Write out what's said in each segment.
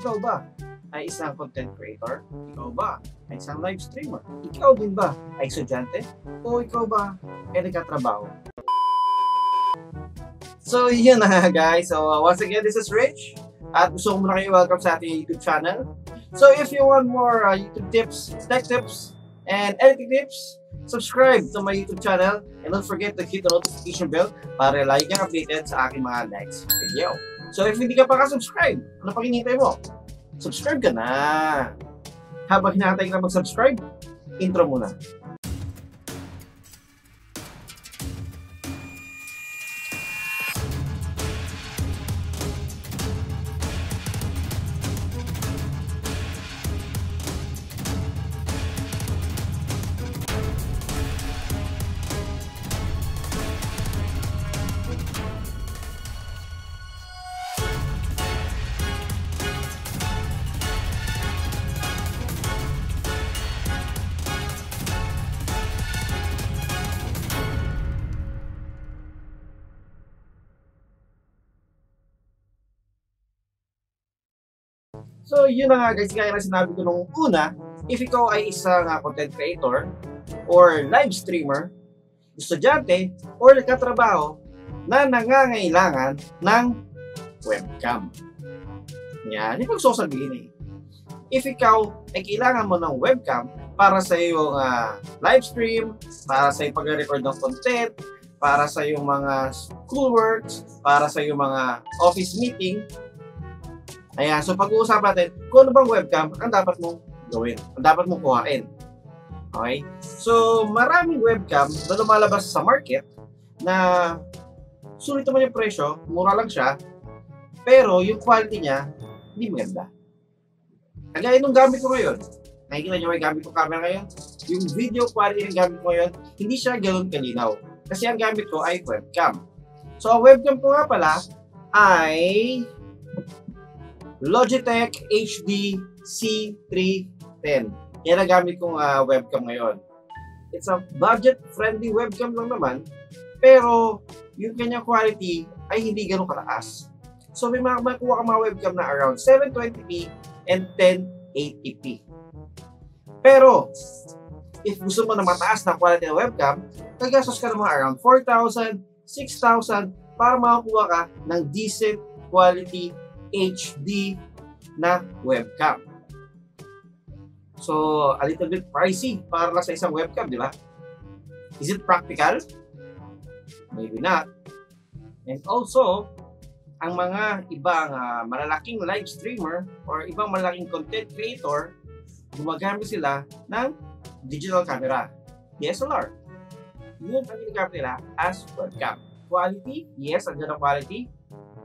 Ikaw ba ay isang content creator? Ikaw ba ay isang live streamer? Ikaw din ba ay estudyante? O ikaw ba ay nagkatrabaho? So yun na guys, so once again this is Rich at gusto ko muna kayo welcome sa ating YouTube channel. So if you want more YouTube tips, tech tips, and editing tips, subscribe to my YouTube channel and don't forget to hit the notification bell para lagi kang updated sa aking mga next video. So if hindi ka pa ka-subscribe, ano pa hinihintay mo? Subscribe ka na! Habang hinahintay na mag-subscribe, intro muna. So yun na nga guys, kaya na sinabi ko nung una, if ikaw ay isang content creator or live streamer, estudyante or nagkatrabaho na nangangailangan ng webcam. Yan, yung pagsasabihin eh. If ikaw ay kailangan mo ng webcam para sa iyong live stream, para sa iyong pag-record ng content, para sa iyong mga schoolworks, para sa iyong mga office meeting, ayan, so pag-uusapan natin kung ano bang webcam ang dapat mong gawin, ang dapat mong kuhain. Okay? So, maraming webcam na lumalabas sa market na sulit naman yung presyo, mura lang siya, pero yung quality niya, hindi maganda. Kagaya nung gamit ko ngayon, nakikita nyo yung gamit ko camera ngayon, yung video quality ng gamit ko ngayon, hindi siya ganun kalinaw. Kasi ang gamit ko ay webcam. So, ang webcam ko nga pala ay Logitech HD-C310. Yan ang gamit kong webcam ngayon. It's a budget-friendly webcam lang naman, pero yung kanyang quality ay hindi ganun kataas. So may makuha kang mga webcam na around 720p and 1080p. Pero, if gusto mo na mataas na quality ng webcam, nagastos ka ng mga around 4,000, 6,000 para makakuha ka ng decent quality HD na webcam. So, a little bit pricey para lang sa isang webcam, di ba? Is it practical? Maybe not. And also, ang mga ibang malalaking live streamer or ibang malalaking content creator, gumagamit sila ng digital camera, DSLR. Yun ang ginagamit nila as webcam. Quality, yes, ang ganda quality.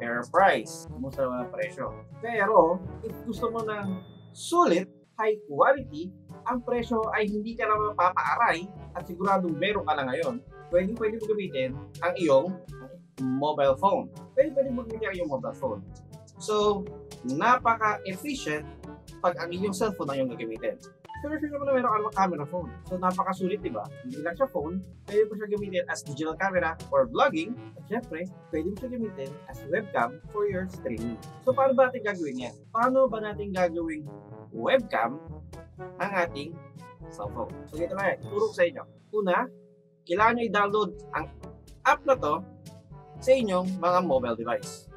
Fair price, kumusta naman ang presyo. Pero, if gusto mo ng sulit, high quality, ang presyo ay hindi ka naman papaaray at siguradong meron ka na ngayon. Pwede mo gamitin ang iyong mobile phone. Pwede mo gamitin ang iyong mobile phone. So, napaka-efficient pag ang iyong cellphone ang iyong gagamitin. Pero sure naman na meron ka naman camera phone. So, napakasulit, di ba? Hindi lang siya phone, pwede mo siya gamitin as digital camera for vlogging. At syempre, pwede mo siya gamitin as webcam for your streaming. So, paano ba natin gagawin yan? Paano ba natin gagawin webcam ang ating cellphone? So, dito na yan. Turo ko sa inyo. Una, kailangan nyo i-download ang app na to sa inyong mga mobile device.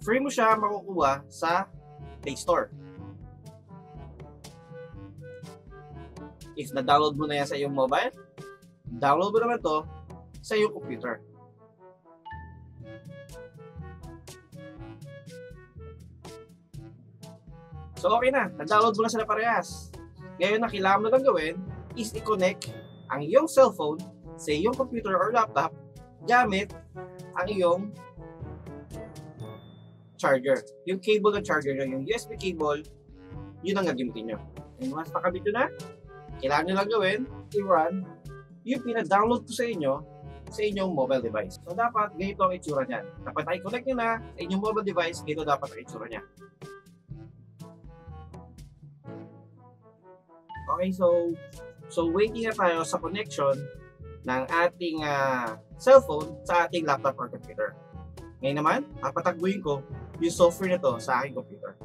Free mo siya makukuha sa Play Store. If na-download mo na yan sa iyong mobile, download mo naman ito sa iyong computer. So okay na, na-download mo na sila parehas. Ngayon na kailangan mo lang gawin is i-connect ang iyong cellphone sa iyong computer or laptop gamit ang iyong charger. Yung cable ng charger, yung USB cable, yun ang gagamitin nyo. And once nakabit nyo na, kailangan nyo lang gawin, i-run yung pina-download ko sa inyo sa inyong mobile device. So, dapat ganito ang itsura niyan. Dapat na-connect nyo na sa inyong mobile device, ganito dapat ang itsura niya. Okay, so waiting na tayo sa connection ng ating cellphone sa ating laptop or computer. Ngayon naman, papatagbuhin ko yung software nito sa aking computer.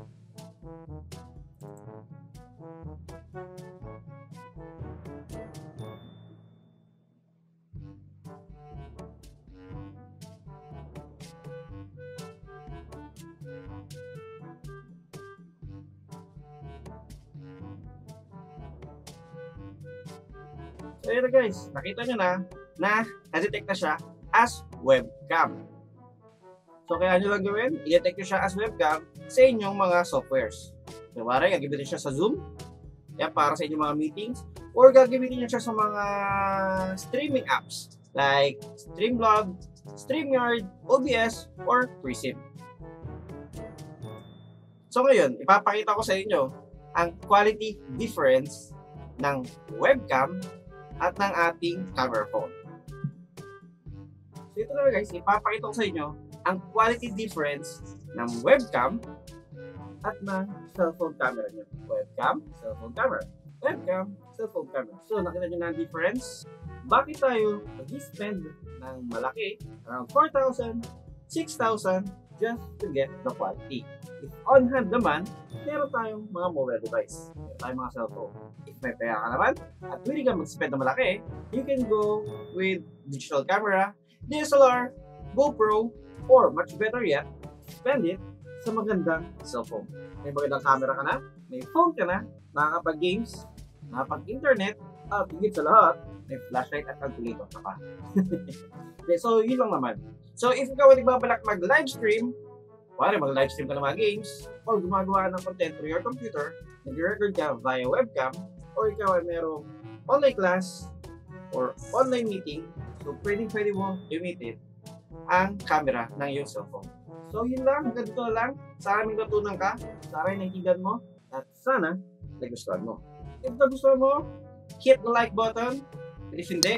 So yun guys, nakita nyo na na na-detect na siya as webcam. So kaya nyo lang gawin, i-detect nyo siya as webcam sa inyong mga softwares. Diba rin, gagamitin siya sa Zoom, yan, para sa inyong mga meetings, or gagamitin nyo siya sa mga streaming apps like Streamlabs, StreamYard, OBS, or Prism. So ngayon, ipapakita ko sa inyo ang quality difference ng webcam at ng ating camera phone. So ito na guys, ipapakita ko sa inyo ang quality difference ng webcam at ng cellphone camera niyo. Webcam, cellphone camera. Webcam, cellphone camera. So nakita nyo na ang difference. Bakit tayo mag-spend ng malaki, around 4,000, 6,000 just to get the quality? If on hand naman, meron tayong mga mobile device, meron tayong mga cellphone. If may pera ka naman at willing ka mag-spend na malaki, you can go with digital camera, DSLR, GoPro, or much better yet, spend it sa magandang cellphone. May magandang camera ka na, may phone ka na, nakakapag-games, nakakapag-internet, at higit sa lahat, may flashlight at calculator ka pa. Okay, so yun lang naman. So if ikaw ay nagbabalak mag-live stream, pare, mag-livestream ka ng mga games or gumagawa ng content through your computer, nag-record ka via webcam, or ikaw ay merong online class or online meeting, so pwede mo gamitin ang camera ng iyong cellphone. So yun lang, hanggang dito lang. Sana may natutunan ka, sana nakikigan mo, at sana nagustuhan mo. If nagustuhan mo, hit the like button. If hindi,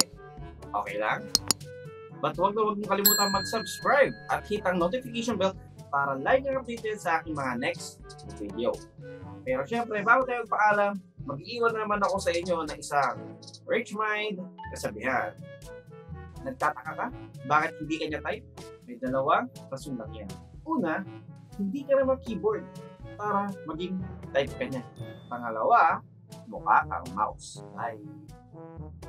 okay lang. But huwag mong kalimutan mag-subscribe at hit ang notification bell para like and updated sa aking mga next video. Pero syempre, bago tayo magpaalam, mag-iwan naman ako sa inyo ng isang Rich Mind kasabihan. Nagtataka ka? Bakit hindi ka niya type? May dalawang rason lang yan. Una, hindi ka naman keyboard para maging type ka niya. Pangalawa, mukha kang mouse. Bye!